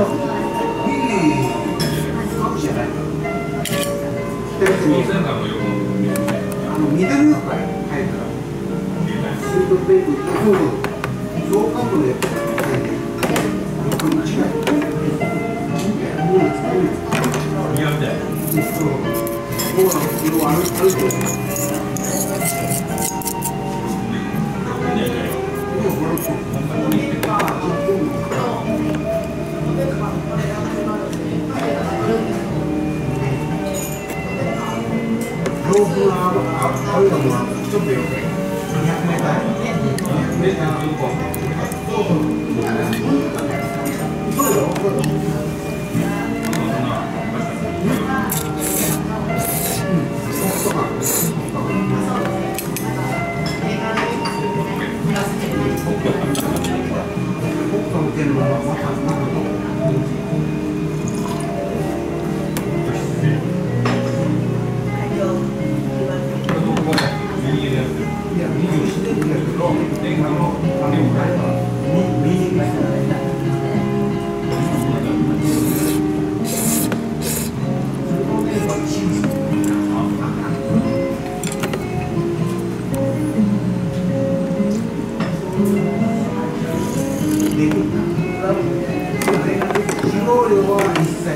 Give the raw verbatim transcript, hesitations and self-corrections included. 一切